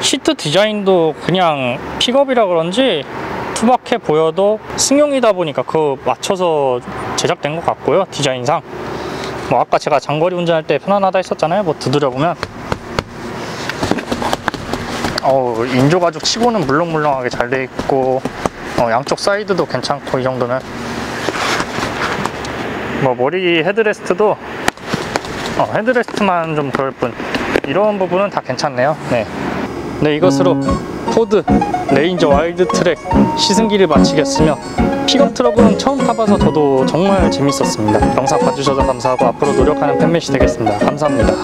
시트 디자인도 그냥 픽업이라 그런지 투박해 보여도 승용이다 보니까 그거 맞춰서 제작된 것 같고요. 디자인상 아까 제가 장거리 운전할 때 편안하다 했었잖아요. 두드려보면 인조가죽 치고는 물렁물렁하게 잘 돼 있고 양쪽 사이드도 괜찮고, 이 정도면 머리 헤드레스트도 헤드레스트만 좀 그럴 뿐 이런 부분은 다 괜찮네요. 네, 이것으로 포드 레인저 와일드트랙 시승기를 마치겠으며, 픽업트럭은 처음 타봐서 저도 정말 재밌었습니다. 영상 봐주셔서 감사하고 앞으로 노력하는 팻맷이 되겠습니다. 감사합니다.